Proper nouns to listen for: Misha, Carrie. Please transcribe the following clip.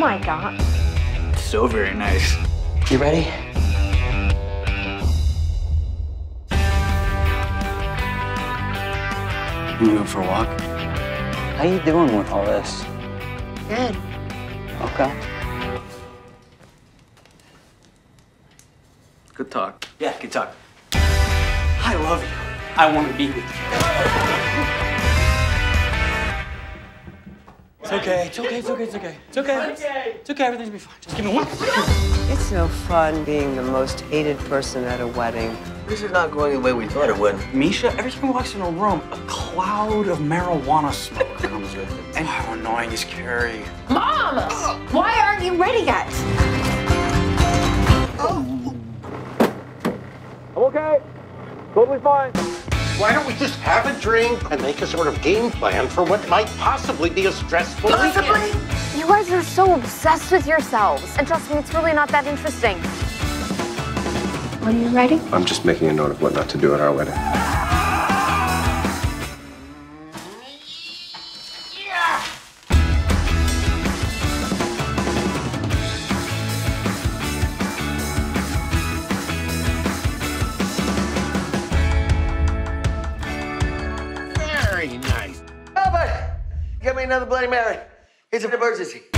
my God. So very nice. You ready? You going for a walk? How you doing with all this? Good. Okay. Good talk. Yeah, good talk. I love you. I want to be with you. It's okay. It's okay. It's okay. It's okay. It's okay. It's okay. It's okay. Everything's gonna be fine. Just give me one. It's no fun being the most hated person at a wedding. This is not going the way we thought it would. Misha, every time he walks in a room, a cloud of marijuana smoke comes with it. And how annoying is Carrie? Mom! Why aren't you ready yet? Oh. I'm okay. Totally fine. Why don't we just have a drink and make a sort of game plan for what might possibly be a stressful weekend? You guys are so obsessed with yourselves. And trust me, it's really not that interesting. Are you ready? I'm just making a note of what not to do at our wedding. Yeah. Very nice. Oh, but get me another Bloody Mary. It's an emergency.